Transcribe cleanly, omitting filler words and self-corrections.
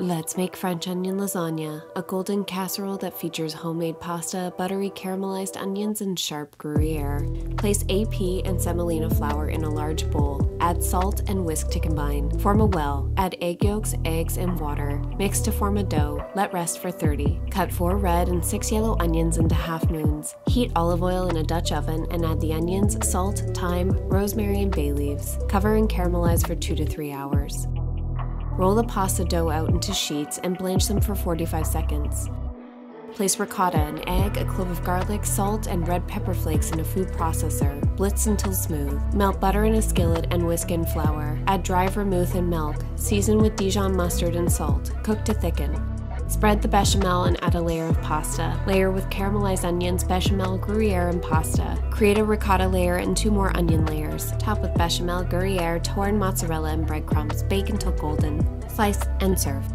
Let's make French onion lasagna, a golden casserole that features homemade pasta, buttery caramelized onions, and sharp Gruyere. Place AP and semolina flour in a large bowl. Add salt and whisk to combine. Form a well. Add egg yolks, eggs, and water. Mix to form a dough. Let rest for 30. Cut 4 red and 6 yellow onions into half moons. Heat olive oil in a Dutch oven and add the onions, salt, thyme, rosemary, and bay leaves. Cover and caramelize for 2 to 3 hours. Roll the pasta dough out into sheets and blanch them for 45 seconds. Place ricotta, an egg, a clove of garlic, salt, and red pepper flakes in a food processor. Blitz until smooth. Melt butter in a skillet and whisk in flour. Add dry vermouth and milk. Season with Dijon mustard and salt. Cook to thicken. Spread the bechamel and add a layer of pasta. Layer with caramelized onions, bechamel, Gruyere, and pasta. Create a ricotta layer and 2 more onion layers. Top with bechamel, Gruyere, torn mozzarella, and breadcrumbs. Bake until golden. Slice and serve.